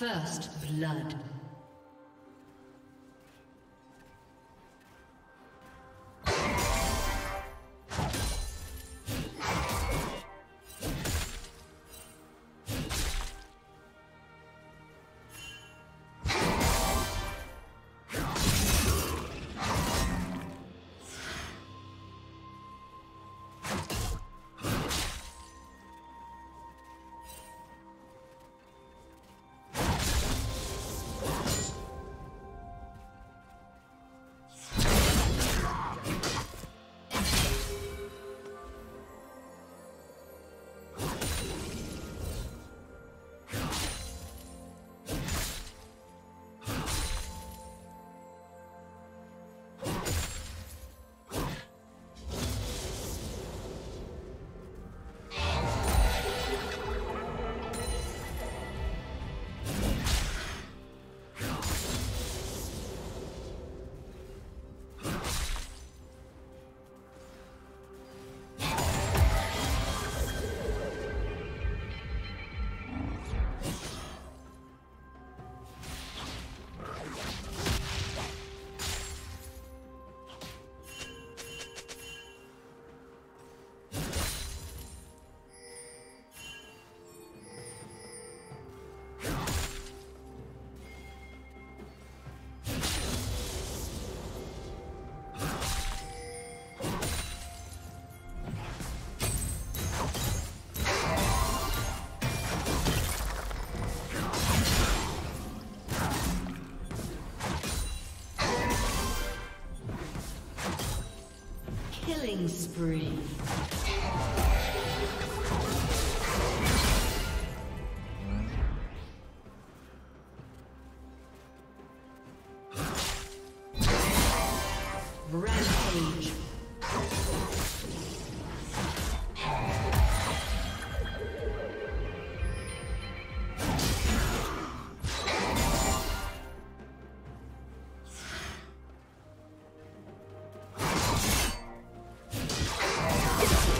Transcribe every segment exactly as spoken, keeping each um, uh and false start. First blood. Killing spree. Rampage. Let's go.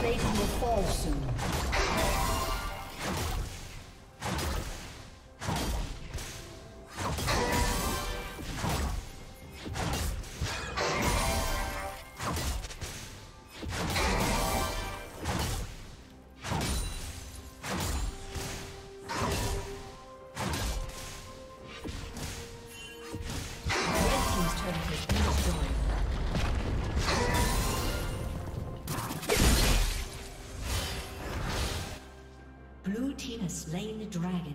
plating will fall soon. Slain the dragon.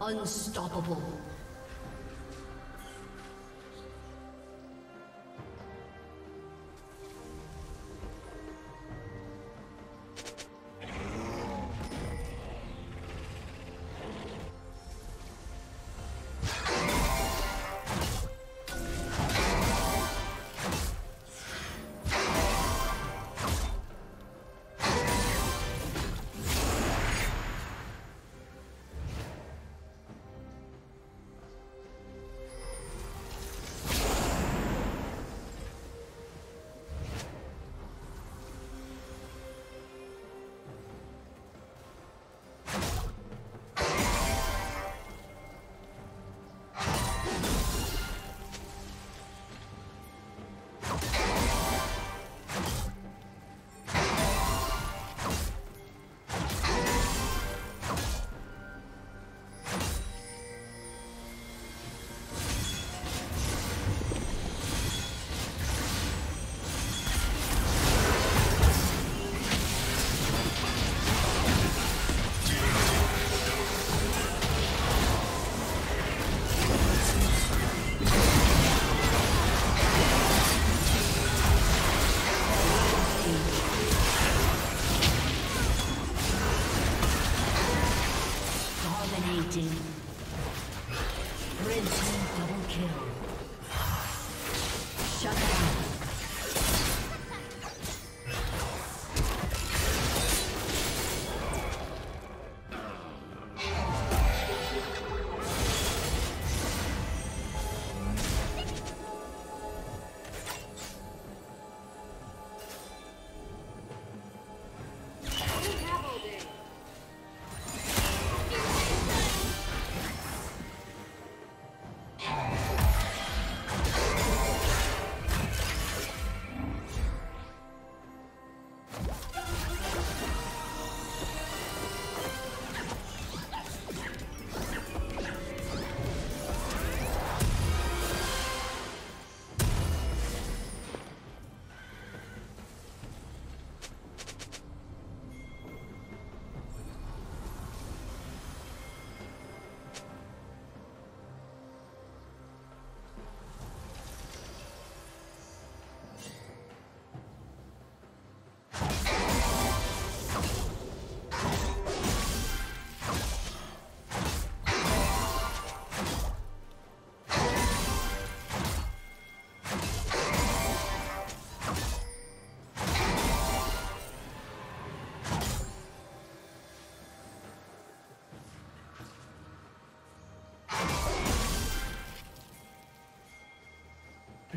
Unstoppable.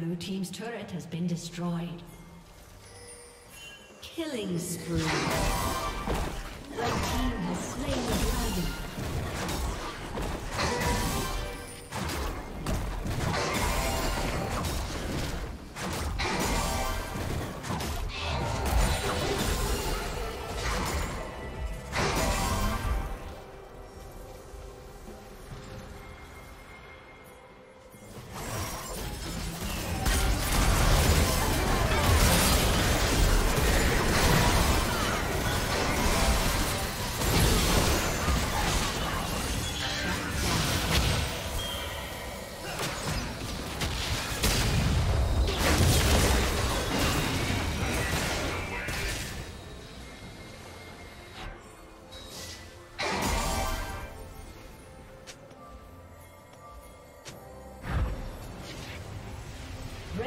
Blue team's turret has been destroyed. Killing spree. Red team has slain the dragon.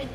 Red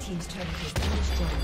Team's turret has been destroyed.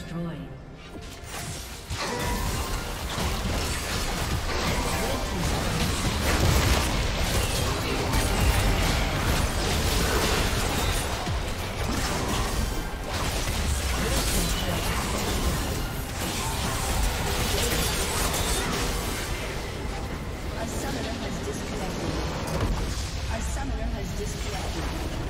destroyed. A summoner has disconnected. A summoner has disconnected.